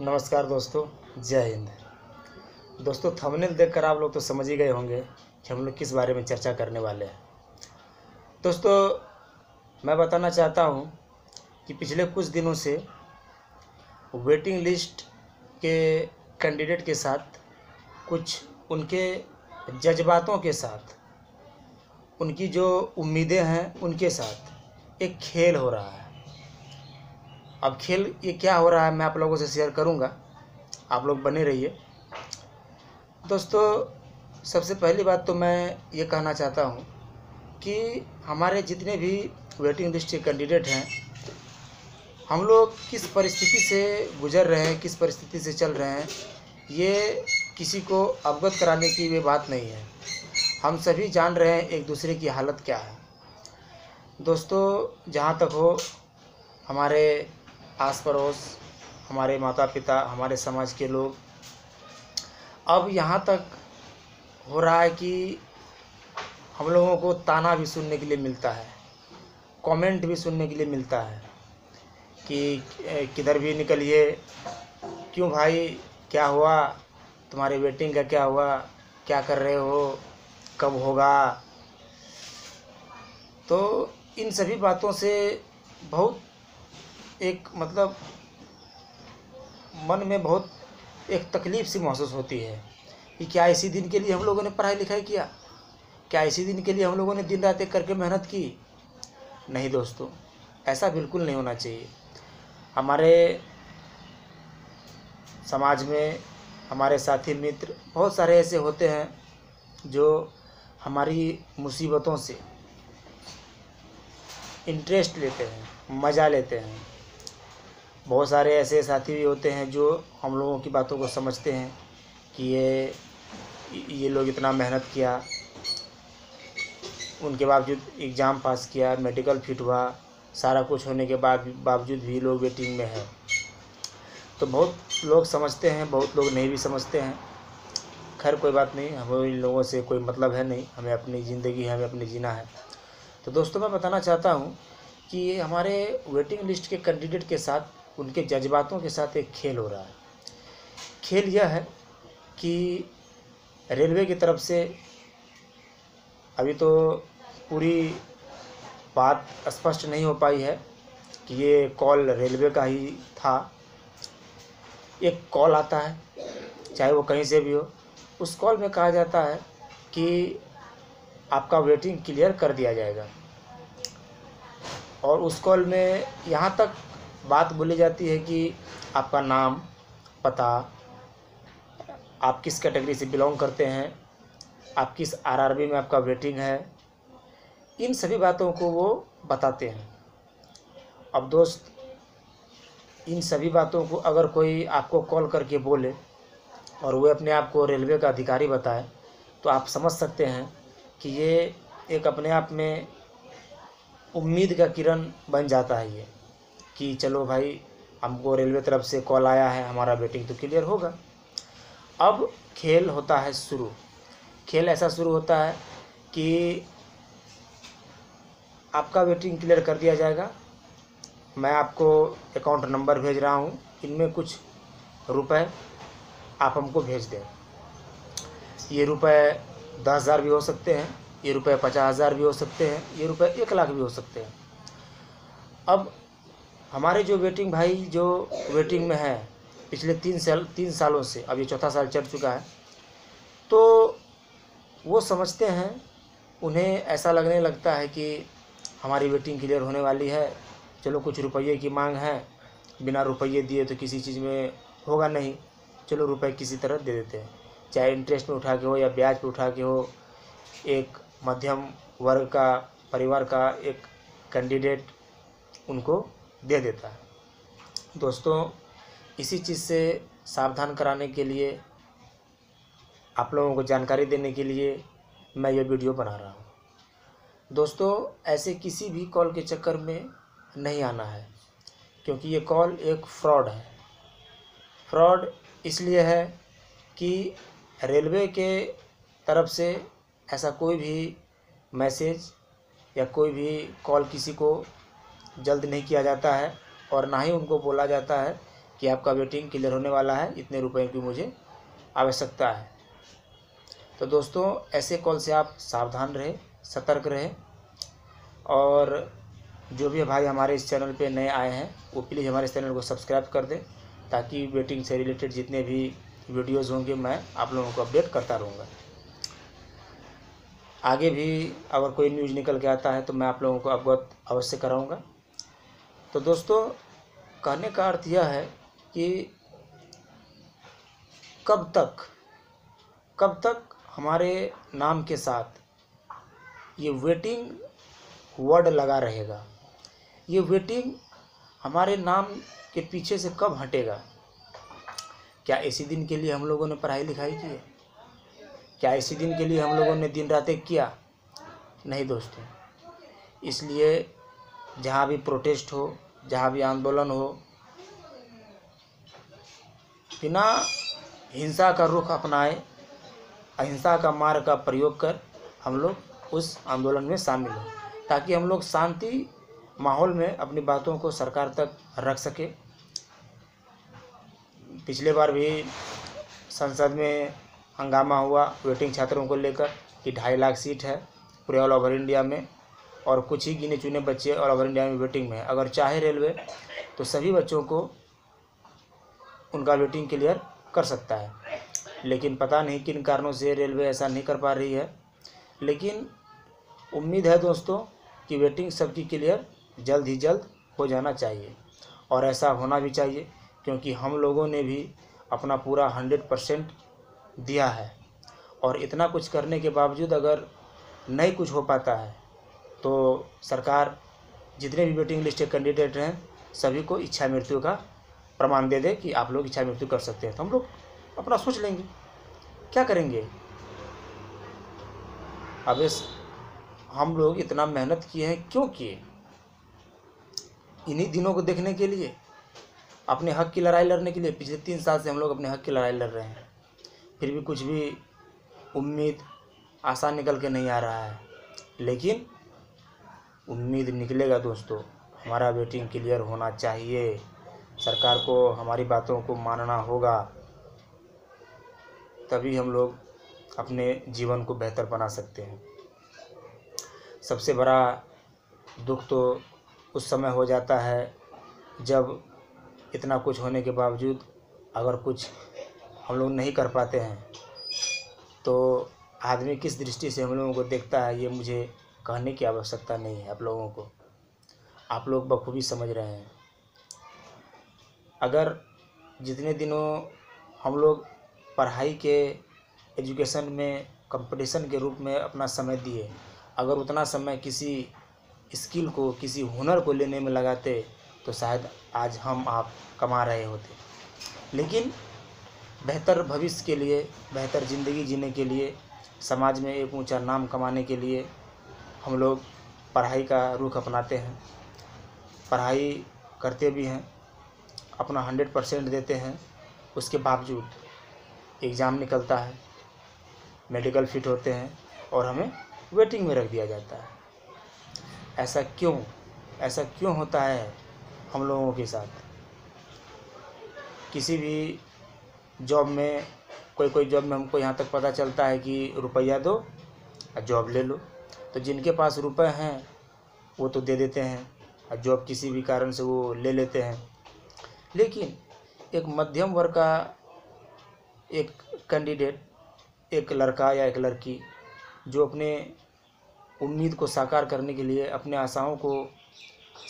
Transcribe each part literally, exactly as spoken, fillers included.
नमस्कार दोस्तों, जय हिंद। दोस्तों, थंबनेल देखकर आप लोग तो समझ ही गए होंगे कि हम लोग किस बारे में चर्चा करने वाले हैं। दोस्तों, मैं बताना चाहता हूं कि पिछले कुछ दिनों से वेटिंग लिस्ट के कैंडिडेट के साथ कुछ उनके जज्बातों के साथ, उनकी जो उम्मीदें हैं उनके साथ एक खेल हो रहा है। अब खेल ये क्या हो रहा है मैं आप लोगों से शेयर करूंगा, आप लोग बने रहिए। दोस्तों, सबसे पहली बात तो मैं ये कहना चाहता हूं कि हमारे जितने भी वेटिंग लिस्ट के कैंडिडेट हैं, हम लोग किस परिस्थिति से गुजर रहे हैं, किस परिस्थिति से चल रहे हैं, ये किसी को अवगत कराने की वे बात नहीं है। हम सभी जान रहे हैं एक दूसरे की हालत क्या है। दोस्तों, जहाँ तक हो, हमारे आस पड़ोस, हमारे माता पिता, हमारे समाज के लोग, अब यहाँ तक हो रहा है कि हम लोगों को ताना भी सुनने के लिए मिलता है, कमेंट भी सुनने के लिए मिलता है कि किधर भी निकलिए, क्यों भाई क्या हुआ, तुम्हारी वेटिंग का क्या हुआ, क्या कर रहे हो, कब होगा। तो इन सभी बातों से बहुत एक मतलब मन में बहुत एक तकलीफ़ सी महसूस होती है कि क्या इसी दिन के लिए हम लोगों ने पढ़ाई लिखाई किया, क्या इसी दिन के लिए हम लोगों ने दिन रात एक करके मेहनत की। नहीं दोस्तों, ऐसा बिल्कुल नहीं होना चाहिए। हमारे समाज में हमारे साथी मित्र बहुत सारे ऐसे होते हैं जो हमारी मुसीबतों से इंटरेस्ट लेते हैं, मज़ा लेते हैं। बहुत सारे ऐसे साथी भी होते हैं जो हम लोगों की बातों को समझते हैं कि ये ये लोग इतना मेहनत किया, उनके बावजूद एग्ज़ाम पास किया, मेडिकल फिट हुआ, सारा कुछ होने के बाद बावजूद भी लोग वेटिंग में है। तो बहुत लोग समझते हैं, बहुत लोग नहीं भी समझते हैं। खैर, कोई बात नहीं, हमें इन लोगों से कोई मतलब है नहीं, हमें अपनी ज़िंदगी है, हमें अपने जीना है। तो दोस्तों, मैं बताना चाहता हूँ कि हमारे वेटिंग लिस्ट के कैंडिडेट के साथ, उनके जज्बातों के साथ एक खेल हो रहा है। खेल यह है कि रेलवे की तरफ से अभी तो पूरी बात स्पष्ट नहीं हो पाई है कि ये कॉल रेलवे का ही था। एक कॉल आता है, चाहे वो कहीं से भी हो, उस कॉल में कहा जाता है कि आपका वेटिंग क्लियर कर दिया जाएगा। और उस कॉल में यहाँ तक बात बोली जाती है कि आपका नाम, पता, आप किस कैटेगरी से बिलोंग करते हैं, आप किस आरआरबी में आपका वेटिंग है, इन सभी बातों को वो बताते हैं। अब दोस्त, इन सभी बातों को अगर कोई आपको कॉल करके बोले और वो अपने आप को रेलवे का अधिकारी बताए, तो आप समझ सकते हैं कि ये एक अपने आप में उम्मीद का किरण बन जाता है ये कि चलो भाई, हमको रेलवे तरफ से कॉल आया है, हमारा वेटिंग तो क्लियर होगा। अब खेल होता है शुरू। खेल ऐसा शुरू होता है कि आपका वेटिंग क्लियर कर दिया जाएगा, मैं आपको अकाउंट नंबर भेज रहा हूँ, इनमें कुछ रुपए आप हमको भेज दें। ये रुपए दस हज़ार भी हो सकते हैं, ये रुपए पचास हज़ार भी हो सकते हैं, ये रुपए एक लाख भी हो सकते हैं। अब हमारे जो वेटिंग भाई जो वेटिंग में है पिछले तीन साल तीन सालों से, अब ये चौथा साल चल चुका है, तो वो समझते हैं, उन्हें ऐसा लगने लगता है कि हमारी वेटिंग क्लियर होने वाली है, चलो कुछ रुपये की मांग है, बिना रुपये दिए तो किसी चीज़ में होगा नहीं, चलो रुपये किसी तरह दे देते हैं, चाहे इंटरेस्ट में उठा के हो या ब्याज पे उठा के हो। एक मध्यम वर्ग का परिवार का एक कैंडिडेट उनको दे देता है। दोस्तों, इसी चीज़ से सावधान कराने के लिए, आप लोगों को जानकारी देने के लिए मैं ये वीडियो बना रहा हूँ। दोस्तों, ऐसे किसी भी कॉल के चक्कर में नहीं आना है, क्योंकि ये कॉल एक फ्रॉड है। फ्रॉड इसलिए है कि रेलवे के तरफ से ऐसा कोई भी मैसेज या कोई भी कॉल किसी को जल्द नहीं किया जाता है, और ना ही उनको बोला जाता है कि आपका वेटिंग क्लियर होने वाला है, इतने रुपए की मुझे आवश्यकता है। तो दोस्तों ऐसे कॉल से आप सावधान रहे, सतर्क रहे। और जो भी भाई हमारे इस चैनल पे नए आए हैं वो प्लीज़ हमारे इस चैनल को सब्सक्राइब कर दें, ताकि वेटिंग से रिलेटेड जितने भी वीडियोज़ होंगे मैं आप लोगों को अपडेट करता रहूँगा। आगे भी अगर कोई न्यूज़ निकल के आता है तो मैं आप लोगों को अवगत अवश्य कराऊँगा। तो दोस्तों कहने का अर्थ यह है कि कब तक कब तक हमारे नाम के साथ ये वेटिंग वर्ड लगा रहेगा, ये वेटिंग हमारे नाम के पीछे से कब हटेगा? क्या इसी दिन के लिए हम लोगों ने पढ़ाई लिखाई की है? क्या इसी दिन के लिए हम लोगों ने दिन रात एक किया? नहीं दोस्तों। इसलिए जहाँ भी प्रोटेस्ट हो, जहाँ भी आंदोलन हो, बिना हिंसा का रुख अपनाए, अहिंसा का मार्ग का प्रयोग कर हम लोग उस आंदोलन में शामिल हों, ताकि हम लोग शांति माहौल में अपनी बातों को सरकार तक रख सके। पिछले बार भी संसद में हंगामा हुआ वेटिंग छात्रों को लेकर कि ढाई लाख सीट है पूरे ऑल ओवर इंडिया में, और कुछ ही गिने चुने बच्चे ऑल ओवर इंडिया में वेटिंग में है। अगर चाहे रेलवे तो सभी बच्चों को उनका वेटिंग क्लियर कर सकता है, लेकिन पता नहीं किन कारणों से रेलवे ऐसा नहीं कर पा रही है। लेकिन उम्मीद है दोस्तों कि वेटिंग सबकी क्लियर जल्द ही जल्द हो जाना चाहिए, और ऐसा होना भी चाहिए, क्योंकि हम लोगों ने भी अपना पूरा हंड्रेड परसेंट दिया है। और इतना कुछ करने के बावजूद अगर नहीं कुछ हो पाता है तो सरकार जितने भी वेटिंग लिस्ट के कैंडिडेट हैं सभी को इच्छा मृत्यु का प्रमाण दे दे कि आप लोग इच्छा मृत्यु कर सकते हैं, तो हम लोग अपना सोच लेंगे, क्या करेंगे। अब इस हम लोग इतना मेहनत किए हैं, क्यों किए? इन्हीं दिनों को देखने के लिए, अपने हक़ की लड़ाई लड़ने के लिए। पिछले तीन साल से हम लोग अपने हक़ की लड़ाई लड़ रहे हैं, फिर भी कुछ भी उम्मीद आसान निकल के नहीं आ रहा है। लेकिन उम्मीद निकलेगा दोस्तों, हमारा वेटिंग क्लियर होना चाहिए, सरकार को हमारी बातों को मानना होगा, तभी हम लोग अपने जीवन को बेहतर बना सकते हैं। सबसे बड़ा दुख तो उस समय हो जाता है जब इतना कुछ होने के बावजूद अगर कुछ हम लोग नहीं कर पाते हैं तो आदमी किस दृष्टि से हम लोगों को देखता है, ये मुझे कहने की आवश्यकता नहीं है। आप लोगों को, आप लोग बखूबी समझ रहे हैं। अगर जितने दिनों हम लोग पढ़ाई के, एजुकेशन में, कंपटीशन के रूप में अपना समय दिए, अगर उतना समय किसी स्किल को, किसी हुनर को लेने में लगाते तो शायद आज हम आप कमा रहे होते। लेकिन बेहतर भविष्य के लिए, बेहतर ज़िंदगी जीने के लिए, समाज में एक ऊंचा नाम कमाने के लिए हम लोग पढ़ाई का रुख अपनाते हैं, पढ़ाई करते भी हैं, अपना हंड्रेड परसेंट देते हैं। उसके बावजूद एग्ज़ाम निकलता है, मेडिकल फिट होते हैं और हमें वेटिंग में रख दिया जाता है। ऐसा क्यों ऐसा क्यों होता है हम लोगों के साथ? किसी भी जॉब में, कोई कोई जॉब में हमको यहाँ तक पता चलता है कि रुपया दो और जॉब ले लो, तो जिनके पास रुपए हैं वो तो दे देते हैं और जॉब किसी भी कारण से वो ले लेते हैं। लेकिन एक मध्यम वर्ग का एक कैंडिडेट, एक लड़का या एक लड़की जो अपने उम्मीद को साकार करने के लिए, अपने आशाओं को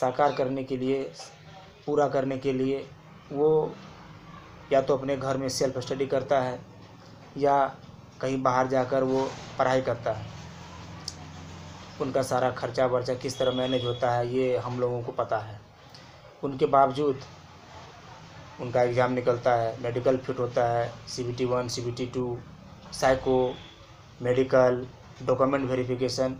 साकार करने के लिए, पूरा करने के लिए, वो या तो अपने घर में सेल्फ स्टडी करता है या कहीं बाहर जाकर वो पढ़ाई करता है। उनका सारा खर्चा वर्चा किस तरह मैनेज होता है ये हम लोगों को पता है। उनके बावजूद उनका एग्ज़ाम निकलता है, मेडिकल फिट होता है, CBT one, CBT two, psycho, medical, document verification,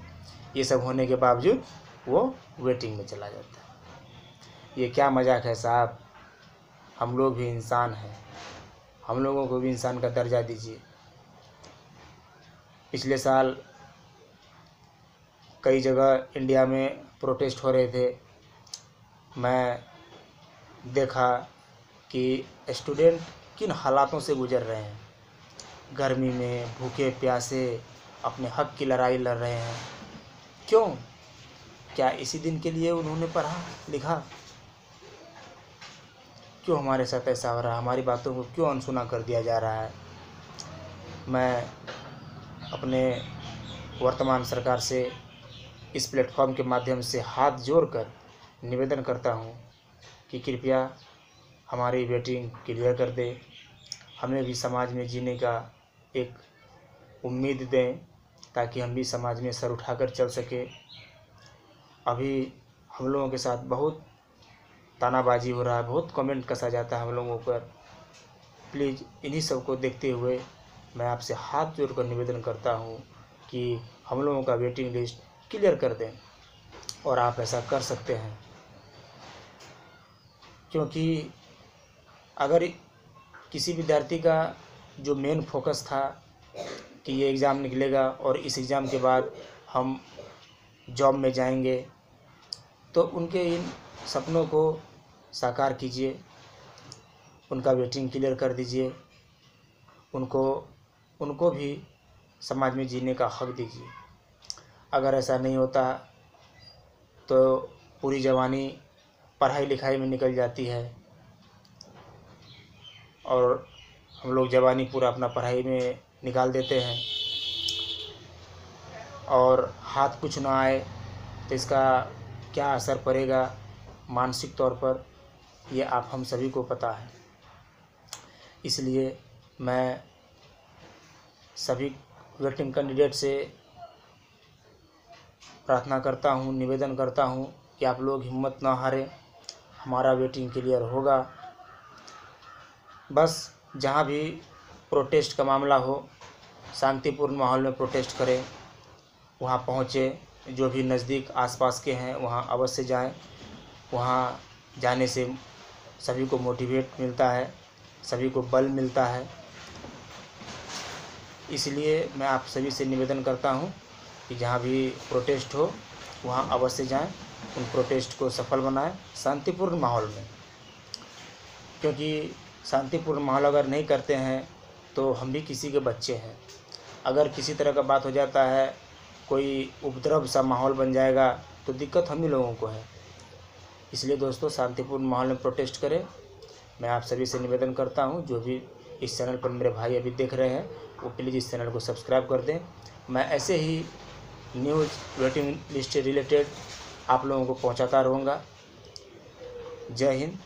ये सब होने के बावजूद वो वेटिंग में चला जाता है। ये क्या मजाक है साहब? हम लोग भी इंसान हैं, हम लोगों को भी इंसान का दर्जा दीजिए। पिछले साल कई जगह इंडिया में प्रोटेस्ट हो रहे थे, मैं देखा कि स्टूडेंट किन हालातों से गुजर रहे हैं। गर्मी में भूखे प्यासे अपने हक की लड़ाई लड़ रहे हैं। क्यों? क्या इसी दिन के लिए उन्होंने पढ़ा लिखा? क्यों हमारे साथ ऐसा हो रहा है? हमारी बातों को क्यों अनसुना कर दिया जा रहा है? मैं अपने वर्तमान सरकार से इस प्लेटफॉर्म के माध्यम से हाथ जोड़कर निवेदन करता हूं कि कृपया हमारी वेटिंग क्लियर कर दे, हमें भी समाज में जीने का एक उम्मीद दें ताकि हम भी समाज में सर उठाकर चल सके। अभी हम लोगों के साथ बहुत तानाबाजी हो रहा है, बहुत कमेंट कसा जाता है हम लोगों पर। प्लीज़ इन्हीं सब को देखते हुए मैं आपसे हाथ जोड़कर निवेदन करता हूं कि हम लोगों का वेटिंग लिस्ट क्लियर कर दें, और आप ऐसा कर सकते हैं। क्योंकि अगर किसी विद्यार्थी का जो मेन फोकस था कि ये एग्ज़ाम निकलेगा और इस एग्ज़ाम के बाद हम जॉब में जाएंगे, तो उनके इन सपनों को साकार कीजिए, उनका वेटिंग क्लियर कर दीजिए, उनको उनको भी समाज में जीने का हक दीजिए। अगर ऐसा नहीं होता तो पूरी जवानी पढ़ाई लिखाई में निकल जाती है, और हम लोग जवानी पूरा अपना पढ़ाई में निकाल देते हैं और हाथ कुछ ना आए तो इसका क्या असर पड़ेगा मानसिक तौर पर, ये आप हम सभी को पता है। इसलिए मैं सभी वेटिंग कैंडिडेट से प्रार्थना करता हूँ, निवेदन करता हूँ कि आप लोग हिम्मत ना हारें, हमारा वेटिंग क्लियर होगा। बस जहाँ भी प्रोटेस्ट का मामला हो, शांतिपूर्ण माहौल में प्रोटेस्ट करें, वहाँ पहुँचें, जो भी नज़दीक आसपास के हैं वहाँ अवश्य जाएं। वहाँ जाने से सभी को मोटिवेट मिलता है, सभी को बल मिलता है। इसलिए मैं आप सभी से निवेदन करता हूँ कि जहाँ भी प्रोटेस्ट हो वहाँ अवश्य जाएं, उन प्रोटेस्ट को सफल बनाएं शांतिपूर्ण माहौल में। क्योंकि शांतिपूर्ण माहौल अगर नहीं करते हैं तो हम भी किसी के बच्चे हैं। अगर किसी तरह का बात हो जाता है, कोई उपद्रव सा माहौल बन जाएगा तो दिक्कत हम ही लोगों को है। इसलिए दोस्तों, शांतिपूर्ण माहौल में प्रोटेस्ट करें। मैं आप सभी से निवेदन करता हूं, जो भी इस चैनल पर मेरे भाई अभी देख रहे हैं वो प्लीज़ इस चैनल को सब्सक्राइब कर दें। मैं ऐसे ही न्यूज़ वेटिंग लिस्ट से रिलेटेड आप लोगों को पहुँचाता रहूँगा। जय हिंद,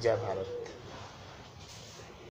जय भारत।